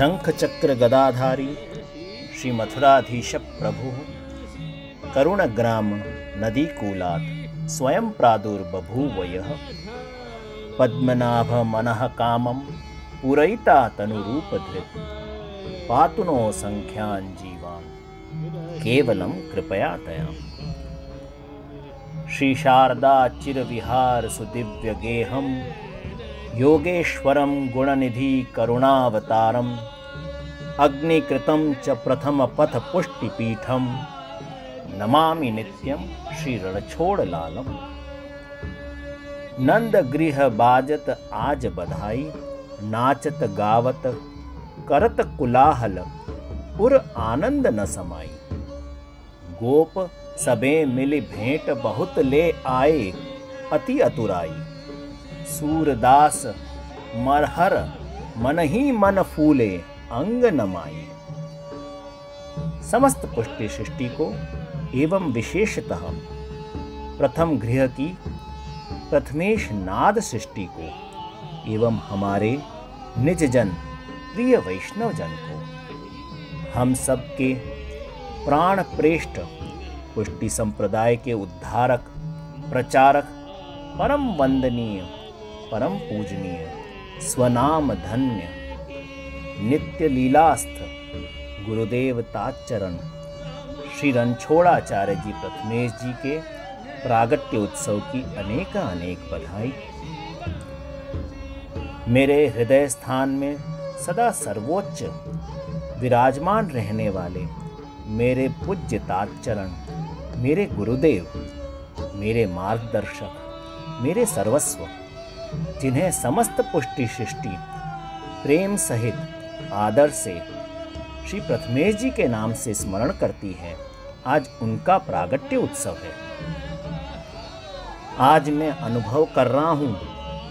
शंख चक्र गदाधारी श्री मथुराधीश प्रभु करुणग्राम नदीकूलात् स्वयं प्रादुर्बभूवयः पद्मनाभ मनः कामं पूरयिता तनुरूपधृत् पातु नो संख्यान् जीवान् केवलं कृपया तया। श्रीशारदा चिरविहार सुदिव्य गेहं योगेश्वरं गुणनिधि करुणावतारं अग्निकृतं च प्रथम पथ पुष्टिपीठं नमामि नित्यं श्री रणछोड़लालम्। नंद गृह बाजत आज बधाई नाचत गावत करत कुलाहल उर आनंद न समाई। गोप सबे मिली भेंट बहुत ले आए अति अतुराई सूरदास मरहर मन ही मन फूले अंग नमाए। समस्त पुष्टि सृष्टि को एवं विशेषतः प्रथम गृह की प्रथमेश नाद सृष्टि को एवं हमारे निजजन प्रिय वैष्णवजन को हम सब के प्राण प्रेष्ठ पुष्टि सम्प्रदाय के उद्धारक प्रचारक परम वंदनीय परम पूजनीय स्वनाम धन्य नित्य लीलास्थ गुरुदेव तातचरण श्री रणछोड़ाचार्य जी प्रथमेश जी के प्रागट्य उत्सव की अनेकानेक बधाई। मेरे हृदय स्थान में सदा सर्वोच्च विराजमान रहने वाले मेरे पूज्य तातचरण मेरे गुरुदेव मेरे मार्गदर्शक मेरे सर्वस्व जिन्हें समस्त पुष्टि सृष्टि प्रेम सहित आदर से श्री प्रथमेश जी के नाम से स्मरण करती है, आज उनका प्रागट्य उत्सव है। आज मैं अनुभव कर रहा हूँ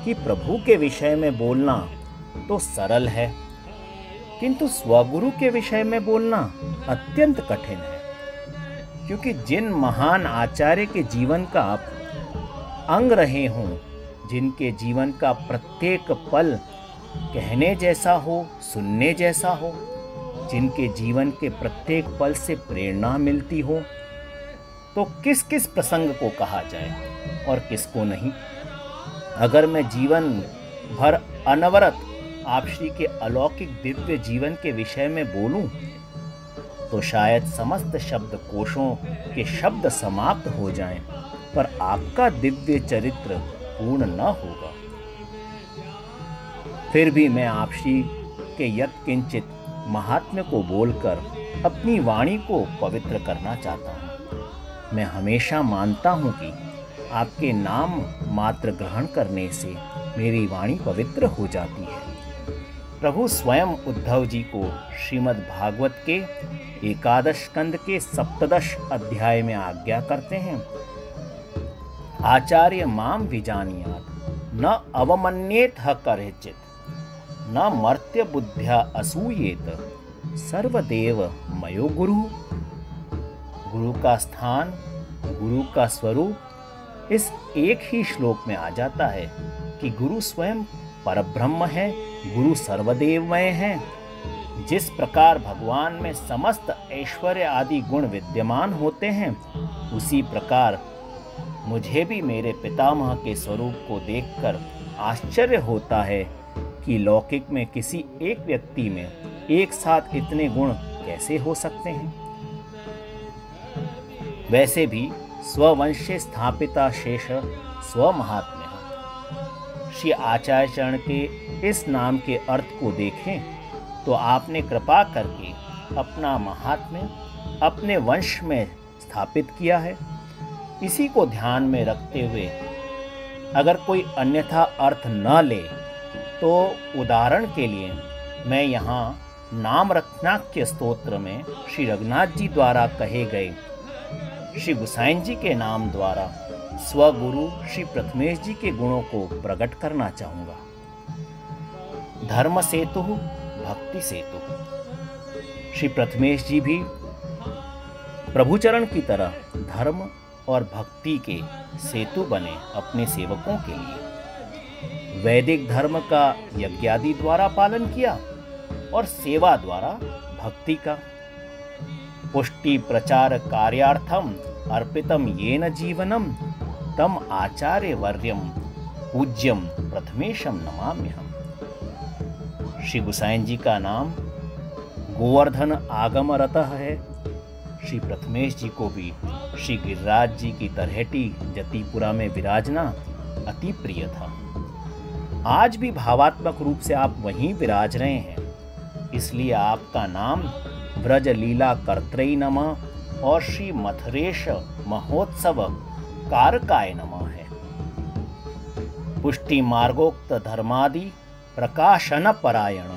कि प्रभु के विषय में बोलना तो सरल है किंतु स्वगुरु के विषय में बोलना अत्यंत कठिन है, क्योंकि जिन महान आचार्य के जीवन का आप अंग रहे हों, जिनके जीवन का प्रत्येक पल कहने जैसा हो सुनने जैसा हो, जिनके जीवन के प्रत्येक पल से प्रेरणा मिलती हो, तो किस किस प्रसंग को कहा जाए और किसको नहीं। अगर मैं जीवन भर अनवरत आप श्री के अलौकिक दिव्य जीवन के विषय में बोलूं, तो शायद समस्त शब्दकोशों के शब्द समाप्त हो जाएं, पर आपका दिव्य चरित्र पूर्ण न होगा। फिर भी मैं आप श्री के यत्किंचित महात्म्य को बोलकर अपनी वाणी को पवित्र करना चाहता हूँ। मैं हमेशा मानता हूँ कि आपके नाम मात्र ग्रहण करने से मेरी वाणी पवित्र हो जाती है। प्रभु स्वयं उद्धव जी को श्रीमद् भागवत के एकादश स्कंद के सप्तदश अध्याय में आज्ञा करते हैं, आचार्य माम विजानियात न अवमन्येत ह करहिचित न मर्त्य बुद्ध्या असूयेत सर्वदेव मयो गुरु। गुरु का स्थान गुरु का स्वरूप इस एक ही श्लोक में आ जाता है कि गुरु स्वयं परब्रह्म है, गुरु सर्वदेवमय है। जिस प्रकार भगवान में समस्त ऐश्वर्य आदि गुण विद्यमान होते हैं, उसी प्रकार मुझे भी मेरे पितामह के स्वरूप को देखकर आश्चर्य होता है कि लौकिक में किसी एक व्यक्ति में एक साथ इतने गुण कैसे हो सकते हैं। वैसे भी स्ववंशे स्थापिता शेष स्वमहात्म्य श्री आचार्य चरण के इस नाम के अर्थ को देखें तो आपने कृपा करके अपना महात्म्य अपने वंश में स्थापित किया है। इसी को ध्यान में रखते हुए अगर कोई अन्यथा अर्थ न ले तो उदाहरण के लिए मैं यहाँ नाम रत्नाख्य स्तोत्र में श्री रघुनाथ जी द्वारा कहे गए श्री गुसाईं जी के नाम द्वारा स्वगुरु श्री प्रथमेश जी के गुणों को प्रकट करना चाहूँगा। धर्म सेतु भक्ति सेतु श्री प्रथमेश जी भी प्रभुचरण की तरह धर्म और भक्ति के सेतु बने अपने सेवकों के लिए। वैदिक धर्म का यज्ञादि द्वारा पालन किया और सेवा द्वारा भक्ति का। पुष्टि प्रचार कार्यार्थम अर्पितम येन जीवनम तम आचार्य वर्यम पूज्यम प्रथमेशम नमाम्यहम। श्री गुसाईं जी का नाम गोवर्धन आगम रतः है। श्री प्रथमेश जी को भी श्री गिरिराज जी की तरहटी जतिपुरा में विराजना अति प्रिय था। आज भी भावात्मक रूप से आप वहीं विराज रहे हैं, इसलिए आपका नाम ब्रज लीला कर्त्रई नमः और श्री मथुरेश महोत्सव कारकाय नमः है। पुष्टि मार्गोक्त धर्मादि प्रकाशन परायण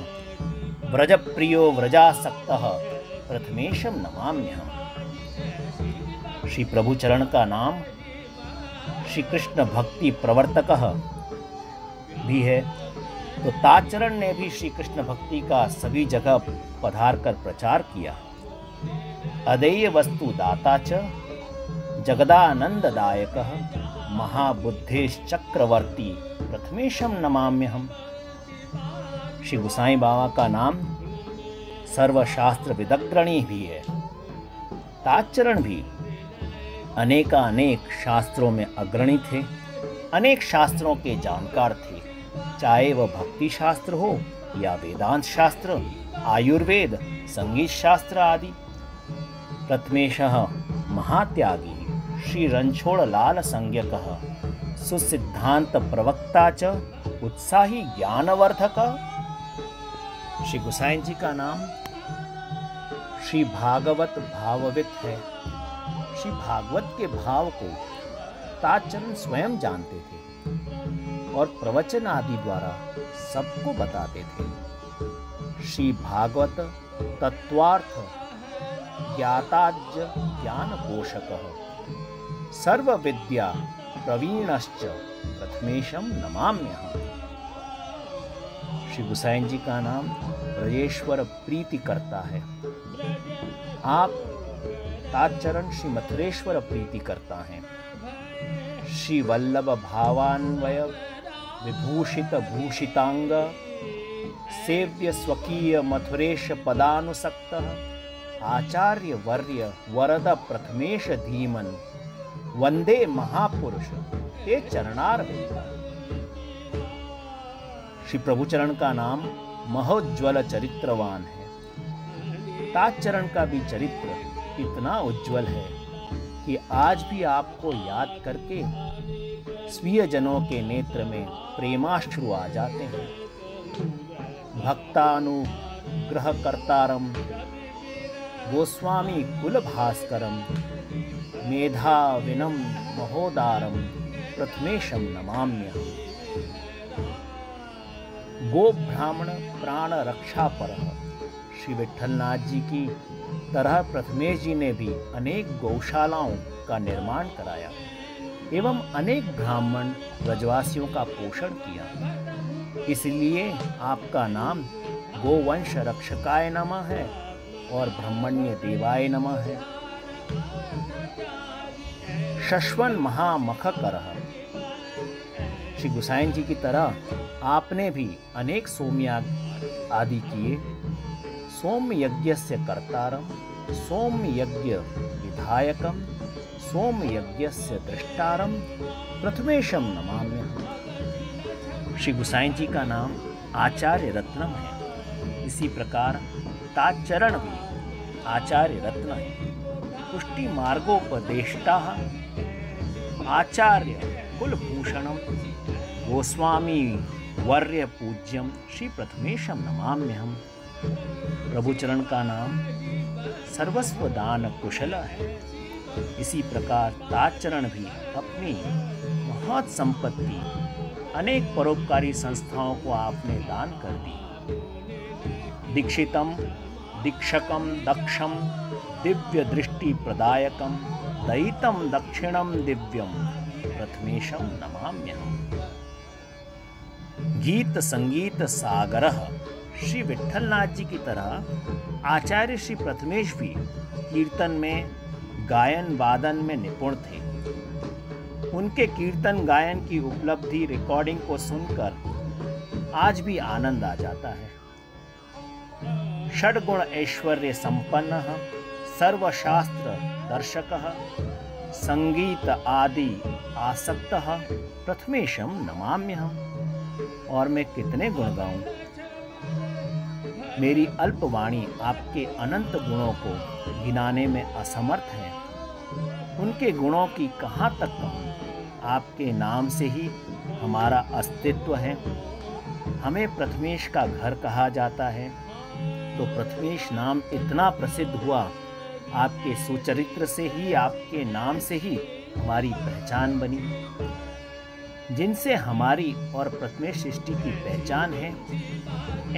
व्रज प्रियो व्रजासक्तः प्रथमेशम नमाम्यहम्। श्री प्रभुचरण का नाम श्री कृष्ण भक्ति प्रवर्तकः भी है, तो तातचरण ने भी श्री कृष्ण भक्ति का सभी जगह पधार कर प्रचार किया। अदेय वस्तु दाता च जगदानंददायकः महाबुद्धिश्चक्रवर्ती प्रथमेशम नमाम्यहम्। श्री गुसाई बाबा का नाम सर्वशास्त्र विदग्रणी भी है। तातचरण भी अनेकानेक शास्त्रों में अग्रणी थे, अनेक शास्त्रों के जानकार थे, चाहे वह भक्ति शास्त्र हो या वेदांत शास्त्र, आयुर्वेद, संगीत शास्त्र आदि। प्रथमेशः महात्यागी श्री रणछोड़लालम् संज्ञकः सुसिद्धांत प्रवक्ता च उत्साही ज्ञानवर्धक। श्री गुसाईं जी का नाम श्री भागवत भाववित है। श्री भागवत के भाव को तातचरण स्वयं जानते थे और प्रवचन आदि द्वारा सबको बताते थे। श्री भागवत तत्वार्थ ज्ञाताज ज्ञान पोषकः सर्व विद्या प्रवीणश्च प्रथमेशम नमाम्यहम्। श्री गुसाईं जी का नाम ब्रजेश्वर प्रीति करता है। आप तातचरण श्री मथुरेश्वर प्रीति करता हैं। श्री वल्लभ भावान्वय विभूषित भूषितांग सेव्य स्वकीय मथुरेश पदानुसक्त आचार्य वर्य वरद प्रथमेश धीमन वंदे महापुरुष ते चरणारविंद। श्री प्रभुचरण का नाम महोज्ज्वल चरित्रवान है। तातचरण का भी चरित्र इतना उज्ज्वल है कि आज भी आपको याद करके स्वीय जनों के नेत्र में प्रेमाश्रु आ जाते हैं। भक्तानुग्रहकर्तारम गोस्वामी कुलभास्करम मेधाविनम महोदारम प्रथमेशम नमाम्यहम्। गो ब्राह्मण प्राण रक्षा पर श्री विठलनाथ जी की तरह प्रथमेश जी ने भी अनेक गौशालाओं का निर्माण कराया एवं अनेक ब्राह्मण ब्रजवासियों का पोषण किया, इसलिए आपका नाम गोवंश रक्षकाय नमः है और ब्रह्मण्य देवाय नमः है। शश्वन महामखकरः श्री गुसाईं जी की तरह आपने भी अनेक सोमयाग आदि किए। सोमयज्ञस्य कर्तारम सोमयज्ञ विधायकम सोमयज्ञस्य दृष्टारम प्रथमेशम नमाम्यहम्। श्री गुसाईं जी का नाम आचार्य रत्नम है। इसी प्रकार तातचरण भी आचार्य रत्न है। पुष्टि मार्गोपदेष्टा आचार्य कुलभूषणम गोस्वामी वर्य पूज्यम श्री प्रथमेशम नमाम्यहम्। प्रभुचरण का नाम सर्वस्व दान कुशल है। इसी प्रकार तातचरण भी अपनी महत संपत्ति अनेक परोपकारी संस्थाओं को आपने दान कर दी। दीक्षितम दीक्षकम दक्षम दिव्य दृष्टि प्रदायकम दयितम दक्षिणम दिव्यम प्रथमेशम नमाम्यहम्। गीत संगीत सागरः श्री विठलनाथ जी की तरह आचार्य श्री प्रथमेश भी कीर्तन में, गायन वादन में निपुण थे। उनके कीर्तन गायन की उपलब्धि रिकॉर्डिंग को सुनकर आज भी आनंद आ जाता है। षड्गुण ऐश्वर्य संपन्नः सर्वशास्त्र दर्शकः संगीत आदि आसक्तः प्रथमेशं नमाम्यहम्। और मैं कितने गुण गाऊं, मेरी अल्पवाणी आपके अनंत गुणों को गिनाने में असमर्थ है। उनके गुणों की कहाँ तक कहूँ, आपके नाम से ही हमारा अस्तित्व है। हमें प्रथमेश का घर कहा जाता है, तो प्रथमेश नाम इतना प्रसिद्ध हुआ, आपके सुचरित्र से ही, आपके नाम से ही हमारी पहचान बनी। जिनसे हमारी और प्रथमेश सृष्टि की पहचान है,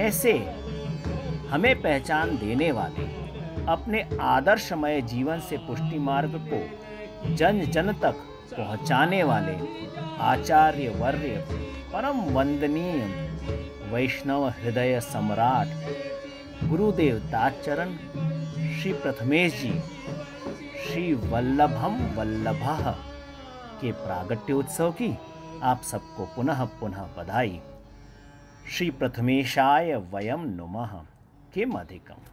ऐसे हमें पहचान देने वाले अपने आदर्शमय जीवन से पुष्टि मार्ग को जन जन तक पहुंचाने वाले आचार्य वर्य परम वंदनीय वैष्णव हृदय सम्राट गुरुदेव तातचरण श्री प्रथमेश जी श्री वल्लभम वल्लभः के प्रागट्योत्सव की आप सबको पुनः पुनः बधाई। श्री प्रथमेशाय वयम नुमः किम अधिकम।